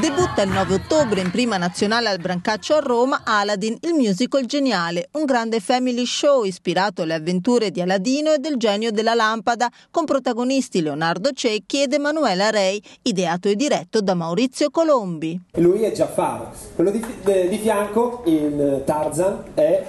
Debutta il 9 ottobre in prima nazionale al Brancaccio a Roma Aladin, il musical geniale, un grande family show ispirato alle avventure di Aladino e del genio della lampada, con protagonisti Leonardo Cecchi ed Emanuela Rei, ideato e diretto da Maurizio Colombi. Lui è Jafar, quello di fianco in Tarzan è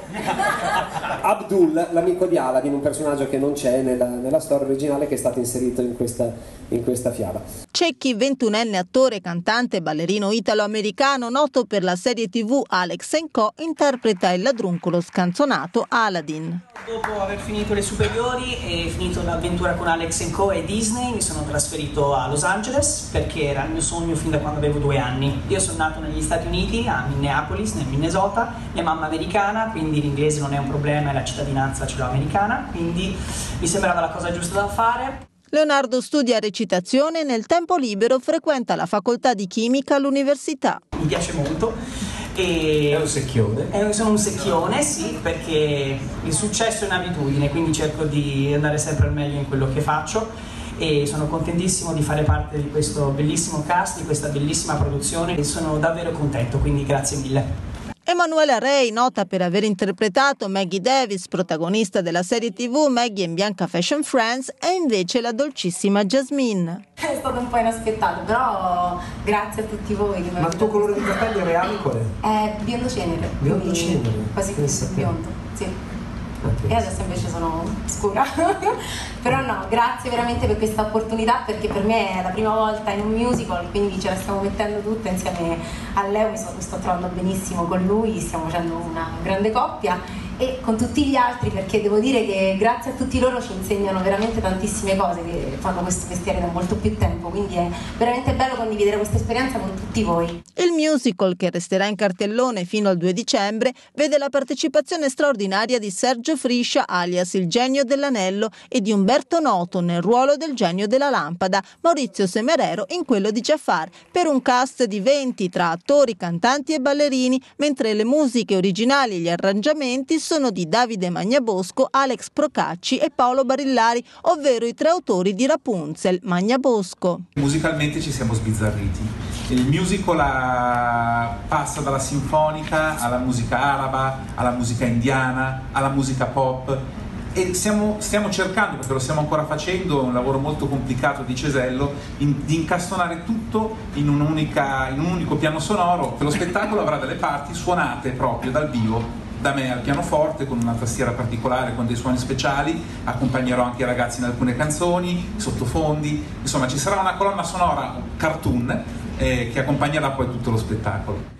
Abdul, l'amico di Aladin, un personaggio che non c'è nella storia originale, che è stato inserito in questa fiaba. Cecchi, 21enne attore, cantante, ballerino italo-americano, noto per la serie TV Alex&co, interpreta il ladruncolo scanzonato Aladin. Dopo aver finito le superiori e finito l'avventura con Alex&co e Disney, mi sono trasferito a Los Angeles perché era il mio sogno fin da quando avevo 2 anni. Io sono nato negli Stati Uniti, a Minneapolis, nel Minnesota. Mia mamma è americana, quindi l'inglese non è un problema e la cittadinanza ce l'ho americana, quindi mi sembrava la cosa giusta da fare. Leonardo studia recitazione e nel tempo libero frequenta la facoltà di chimica all'università. Mi piace molto. E è un secchione? Sono un secchione, sì, perché il successo è un'abitudine, quindi cerco di andare sempre al meglio in quello che faccio. E sono contentissimo di fare parte di questo bellissimo cast, di questa bellissima produzione, e sono davvero contento, quindi grazie mille. Emanuela Rei, nota per aver interpretato Maggie Davis, protagonista della serie TV Maggie in Bianca Fashion Friends, è invece la dolcissima Jasmine. È stato un po' inaspettato, però grazie a tutti voi. Ma il tuo colore di capelli reale qual è? È biondo cenere. Biondo cenere? Quasi biondo, sì. E adesso invece sono scura. Però no, grazie veramente per questa opportunità, perché per me è la prima volta in un musical, quindi ce la stiamo mettendo tutta insieme a Leo. Mi sto trovando benissimo con lui, stiamo facendo una grande coppia, e con tutti gli altri, perché devo dire che grazie a tutti loro ci insegnano veramente tantissime cose, che fanno questo mestiere da molto più tempo, quindi è veramente bello condividere questa esperienza con tutti voi. Il musical, che resterà in cartellone fino al 2 dicembre, vede la partecipazione straordinaria di Sergio Friscia, alias il genio dell'anello, e di Umberto Noto nel ruolo del genio della lampada, Maurizio Semerero in quello di Jafar, per un cast di 20 tra attori, cantanti e ballerini, mentre le musiche originali e gli arrangiamenti sono di Davide Magna Bosco, Alex Procacci e Paolo Barillari, ovvero i 3 autori di Rapunzel, Magna Bosco. Musicalmente ci siamo sbizzarriti. Il musical passa dalla sinfonica alla musica araba, alla musica indiana, alla musica pop, e stiamo cercando, perché lo stiamo ancora facendo, un lavoro molto complicato di cesello, di incastonare tutto in un unico piano sonoro. Lo spettacolo avrà delle parti suonate proprio dal vivo, da me al pianoforte, con una tastiera particolare, con dei suoni speciali. Accompagnerò anche i ragazzi in alcune canzoni, sottofondi, insomma ci sarà una colonna sonora cartoon che accompagnerà poi tutto lo spettacolo.